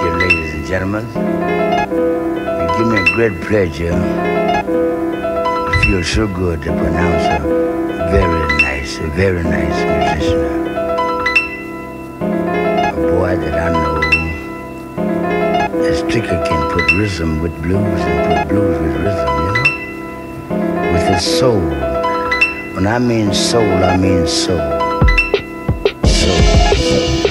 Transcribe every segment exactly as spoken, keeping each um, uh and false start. thank you, ladies and gentlemen. You give me a great pleasure. I feel so good to pronounce a very nice, a very nice musician. A boy that I know, as Tricker can put rhythm with blues and put blues with rhythm, you know? With his soul. When I mean soul, I mean soul. Thank you.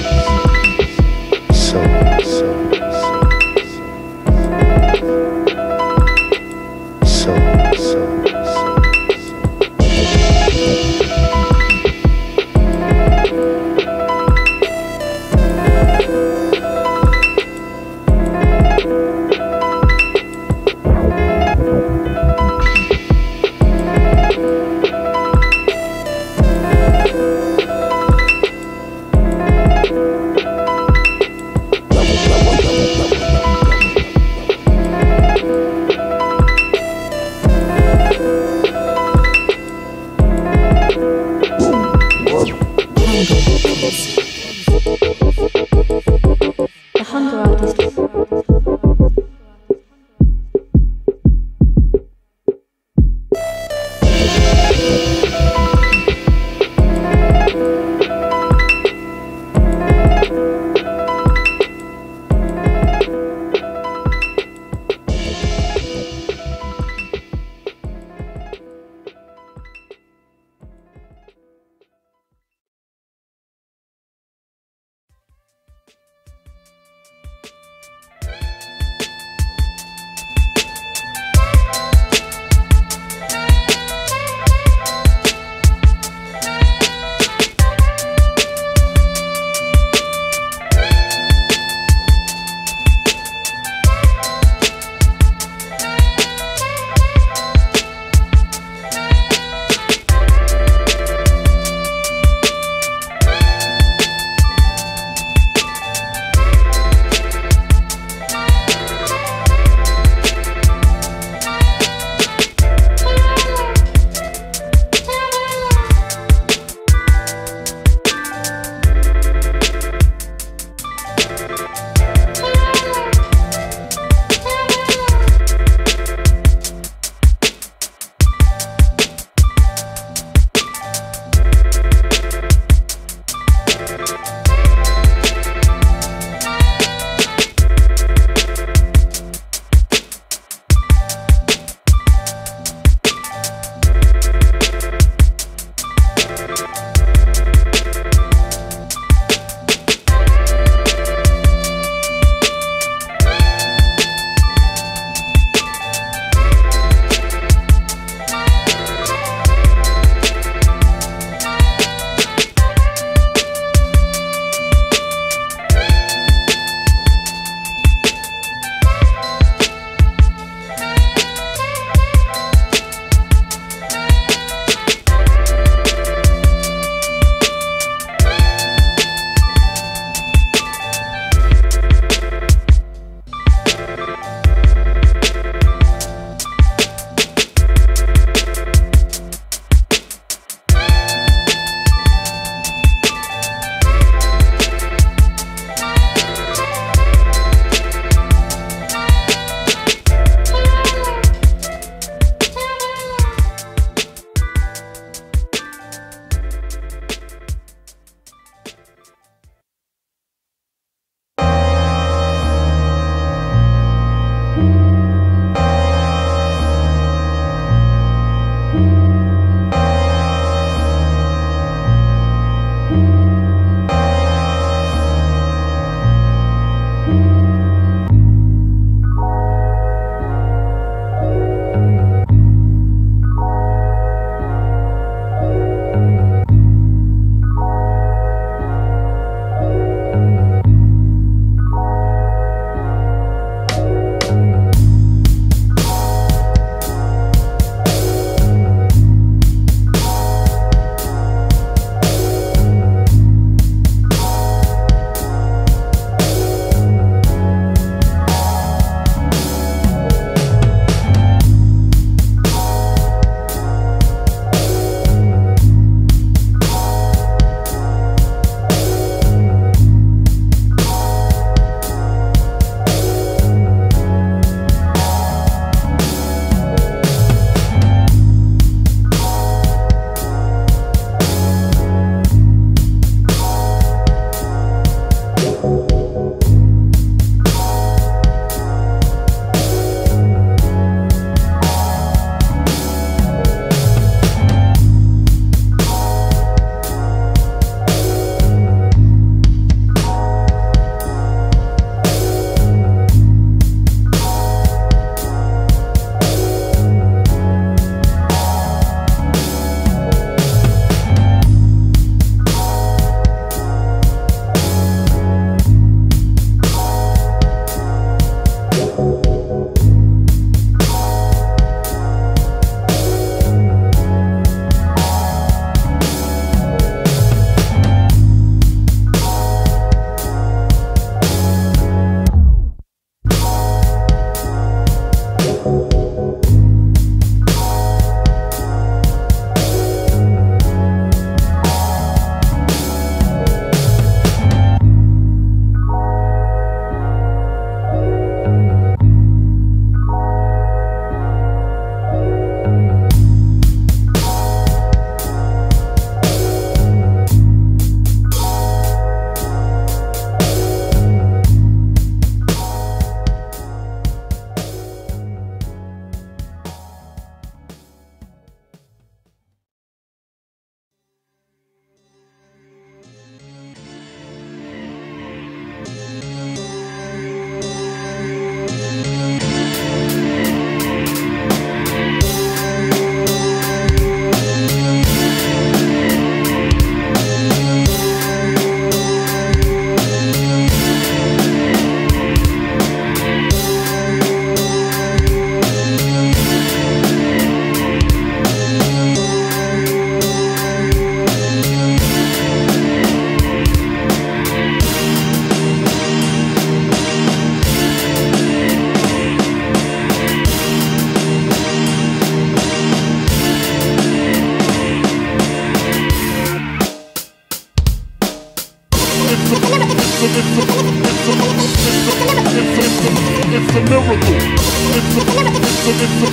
It's a, it's a, it's a miracle. It's a, it's a, it's a,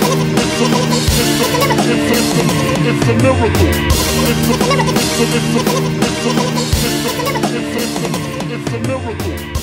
it's a, it's a miracle. It's a, it's a, it's a, it's a miracle. It's a,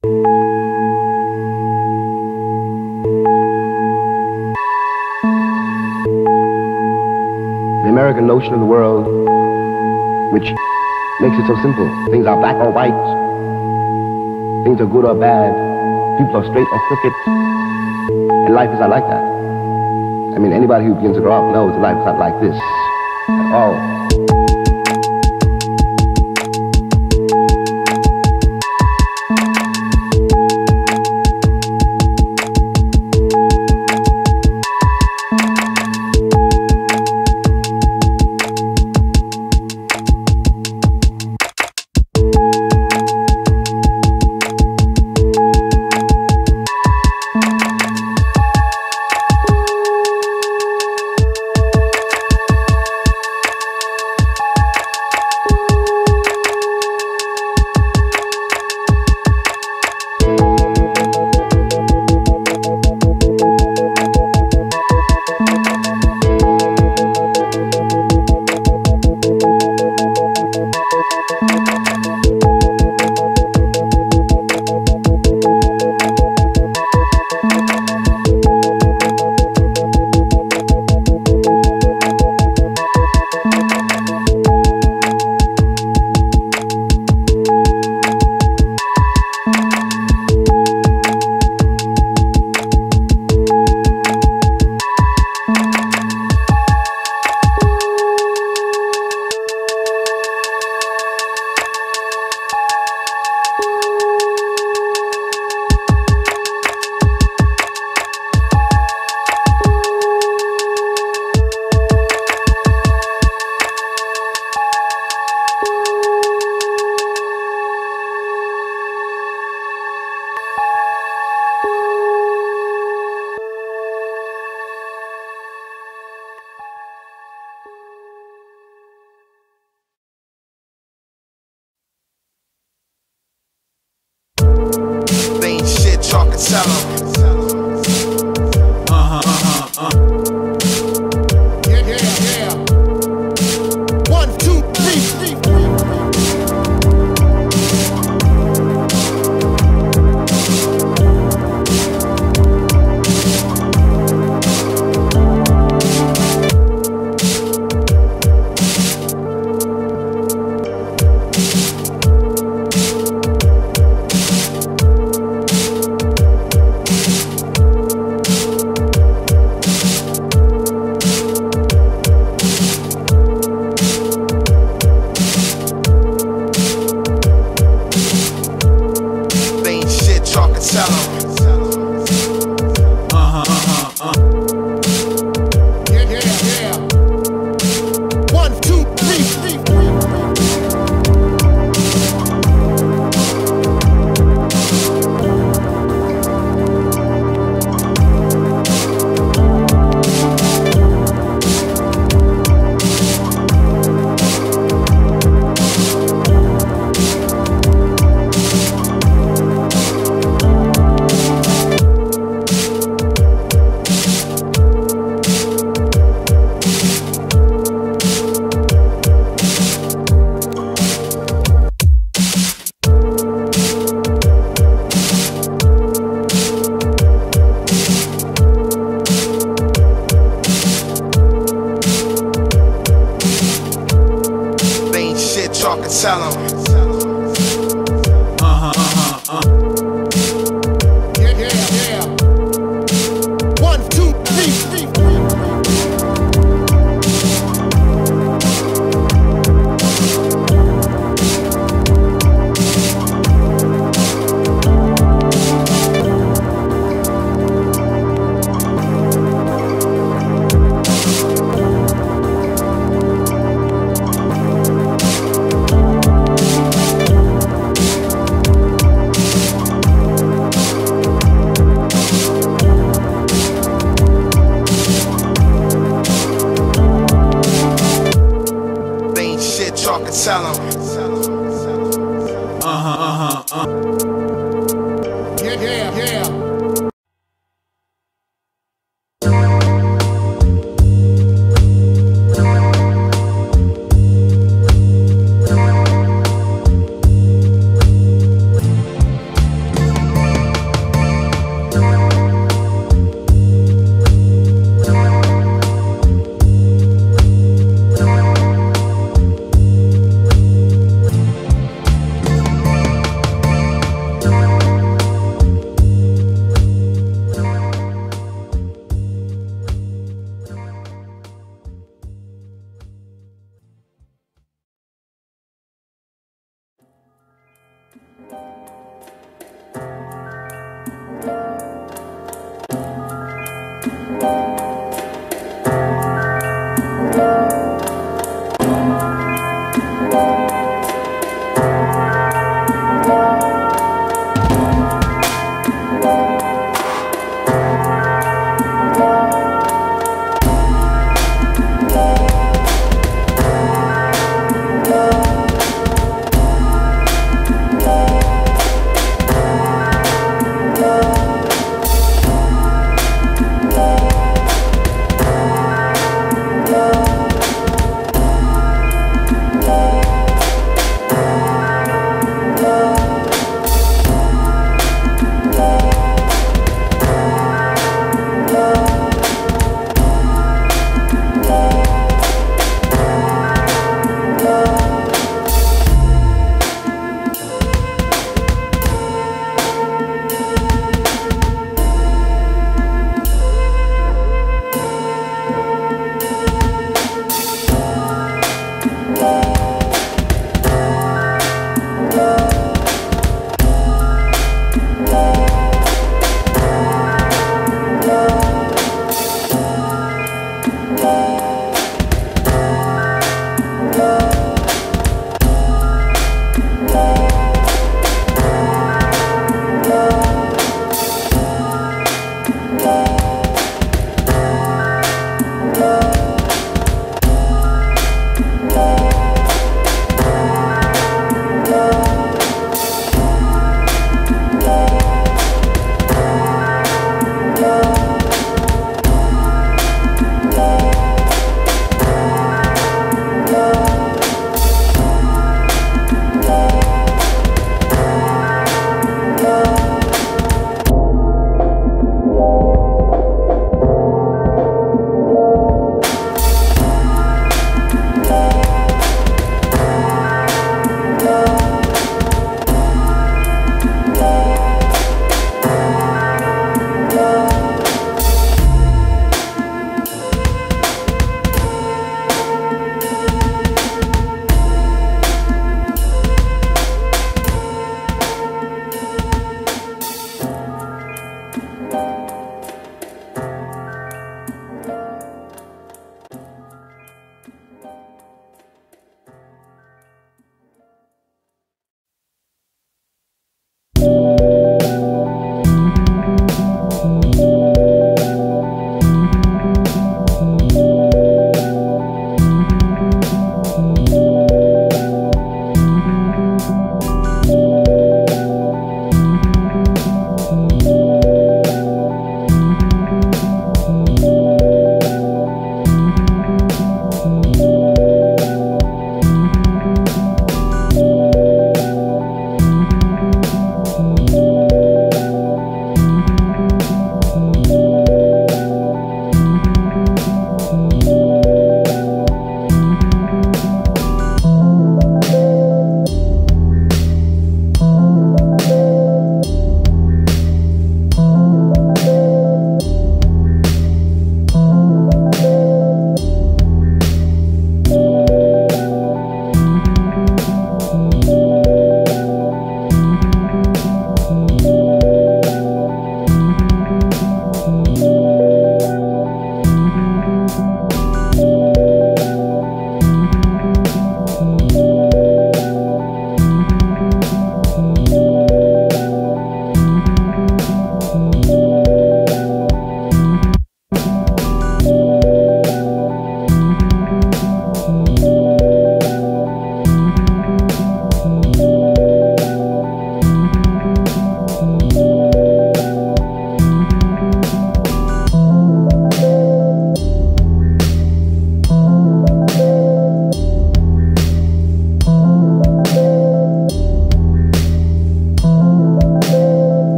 The American notion of the world, which makes it so simple. Things are black or white. Things are good or bad. People are straight or crooked. And life is not like that. I mean, anybody who begins to grow up knows that life is not like this at all.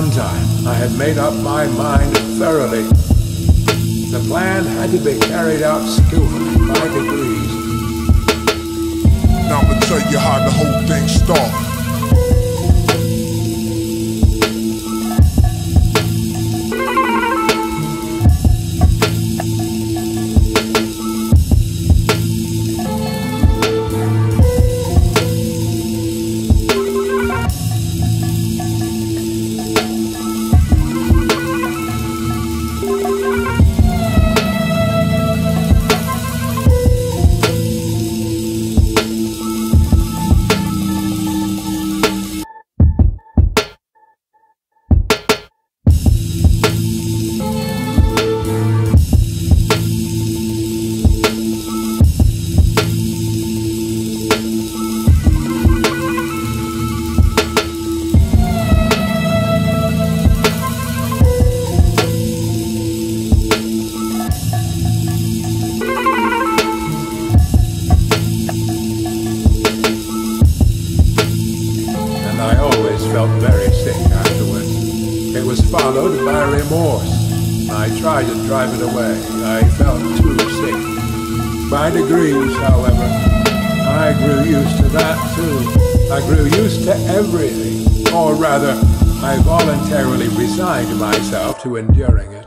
one time, I had made up my mind thoroughly. The plan had to be carried out skillfully by degrees. Now I'm gonna tell you how the whole thing started. Followed by remorse. I tried to drive it away. I felt too sick. By degrees, however, I grew used to that too. I grew used to everything. Or rather, I voluntarily resigned myself to enduring it.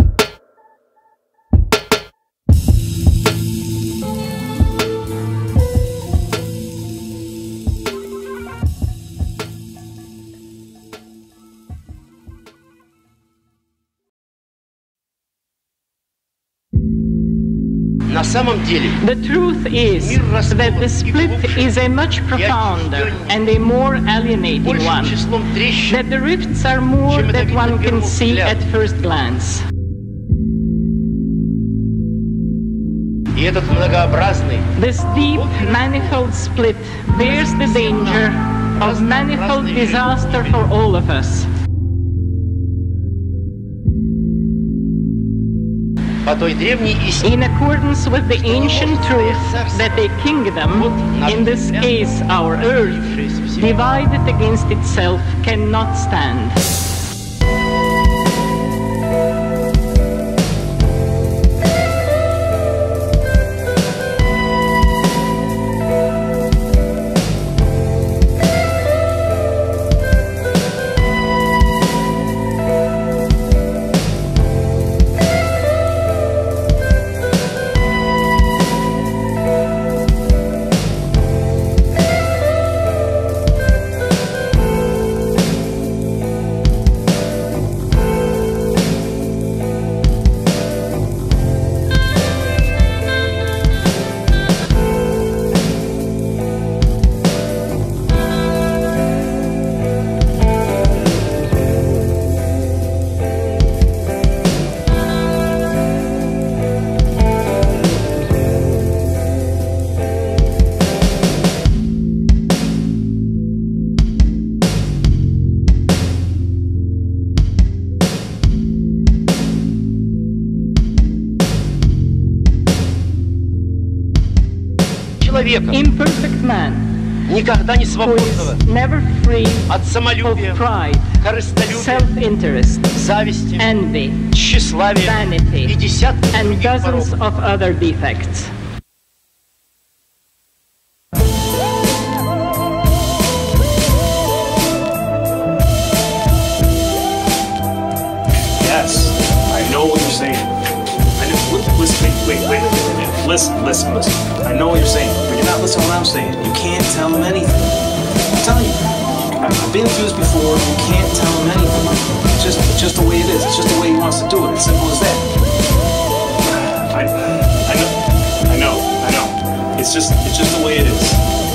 The truth is that the split is a much profounder and a more alienating one, that the rifts are more than one can see at first glance. This deep, manifold split bears the danger of manifold disaster for all of us. In accordance with the ancient truth that a kingdom, in this case our earth, divided against itself cannot stand. Imperfect man, who is never free of pride, self-interest, envy, vanity, and dozens of other defects. Yes, I know what you're saying. I know. Listen, wait, wait, wait a minute. Listen, listen, listen. I know what you're saying. You're not listening to what I'm saying. You can't tell them anything. I'm telling you. I've been through this before. You can't tell them anything. It's just, it's just the way it is. It's just the way he wants to do it. It's simple as that. I, I know. I know. I know. It's just, it's just the way it is.